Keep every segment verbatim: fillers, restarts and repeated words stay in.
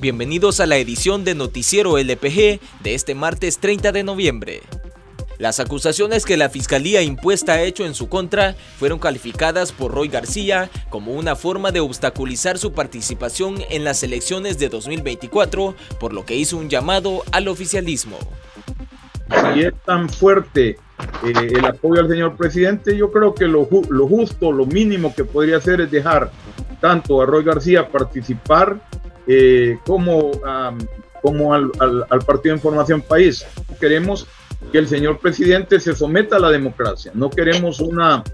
Bienvenidos a la edición de Noticiero L P G de este martes treinta de noviembre. Las acusaciones que la Fiscalía impuesta ha hecho en su contra fueron calificadas por Roy García como una forma de obstaculizar su participación en las elecciones de dos mil veinticuatro, por lo que hizo un llamado al oficialismo. Si es tan fuerte eh, el apoyo al señor presidente, yo creo que lo, ju lo justo, lo mínimo que podría hacer es dejar tanto a Roy García participar eh, como, a, como al, al, al Partido de Información País. Queremos que el señor presidente se someta a la democracia. No queremos una,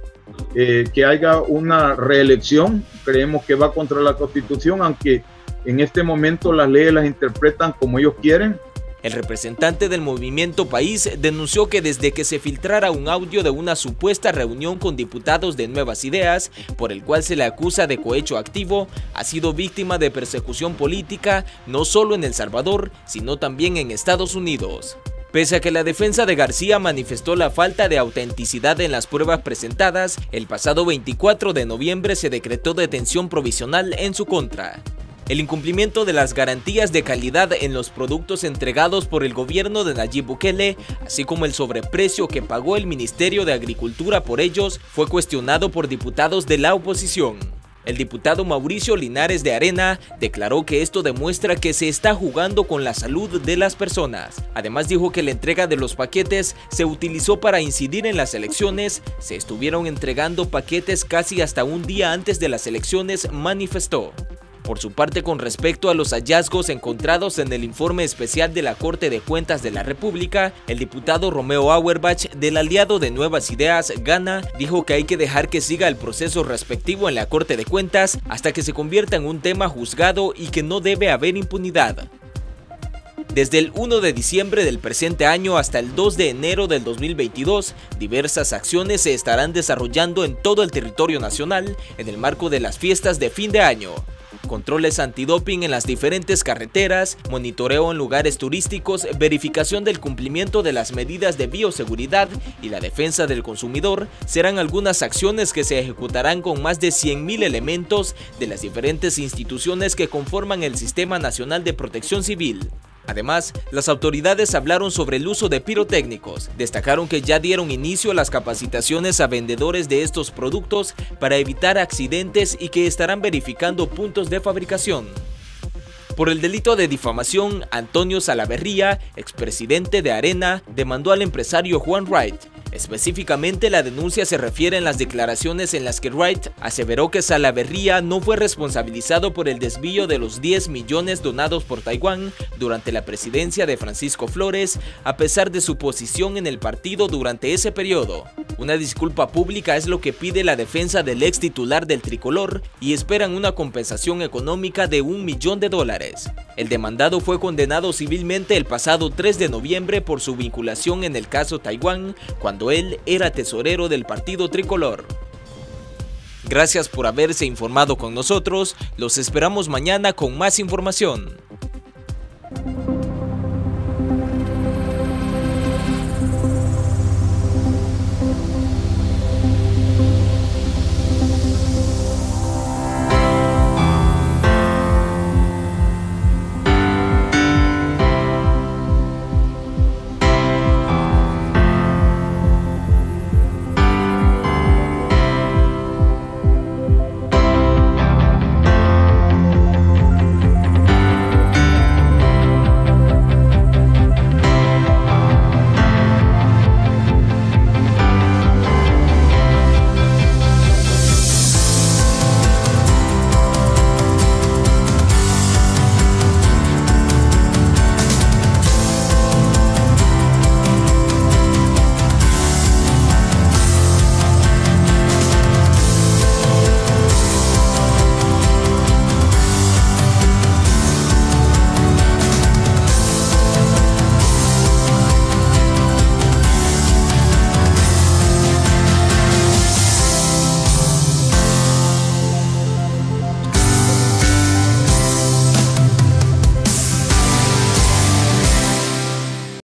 eh, que haya una reelección. Creemos que va contra la Constitución, aunque en este momento las leyes las interpretan como ellos quieren. El representante del Movimiento País denunció que desde que se filtrara un audio de una supuesta reunión con diputados de Nuevas Ideas, por el cual se le acusa de cohecho activo, ha sido víctima de persecución política no solo en El Salvador, sino también en Estados Unidos. Pese a que la defensa de García manifestó la falta de autenticidad en las pruebas presentadas, el pasado veinticuatro de noviembre se decretó detención provisional en su contra. El incumplimiento de las garantías de calidad en los productos entregados por el gobierno de Nayib Bukele, así como el sobreprecio que pagó el Ministerio de Agricultura por ellos, fue cuestionado por diputados de la oposición. El diputado Mauricio Linares de ARENA declaró que esto demuestra que se está jugando con la salud de las personas. Además dijo que la entrega de los paquetes se utilizó para incidir en las elecciones. Se estuvieron entregando paquetes casi hasta un día antes de las elecciones, manifestó. Por su parte, con respecto a los hallazgos encontrados en el informe especial de la Corte de Cuentas de la República, el diputado Romeo Auerbach, del aliado de Nuevas Ideas, Gana, dijo que hay que dejar que siga el proceso respectivo en la Corte de Cuentas hasta que se convierta en un tema juzgado y que no debe haber impunidad. Desde el uno de diciembre del presente año hasta el dos de enero del dos mil veintidós, diversas acciones se estarán desarrollando en todo el territorio nacional en el marco de las fiestas de fin de año. Controles antidoping en las diferentes carreteras, monitoreo en lugares turísticos, verificación del cumplimiento de las medidas de bioseguridad y la defensa del consumidor serán algunas acciones que se ejecutarán con más de cien mil elementos de las diferentes instituciones que conforman el Sistema Nacional de Protección Civil. Además, las autoridades hablaron sobre el uso de pirotécnicos, destacaron que ya dieron inicio a las capacitaciones a vendedores de estos productos para evitar accidentes y que estarán verificando puntos de fabricación. Por el delito de difamación, Antonio Salaverría, expresidente de ARENA, demandó al empresario Juan Wright. Específicamente, la denuncia se refiere a las declaraciones en las que Wright aseveró que Salaverría no fue responsabilizado por el desvío de los diez millones donados por Taiwán durante la presidencia de Francisco Flores, a pesar de su posición en el partido durante ese periodo. Una disculpa pública es lo que pide la defensa del ex titular del tricolor y esperan una compensación económica de un millón de dólares. El demandado fue condenado civilmente el pasado tres de noviembre por su vinculación en el caso Taiwán, cuando él era tesorero del partido tricolor. Gracias por haberse informado con nosotros. Los esperamos mañana con más información.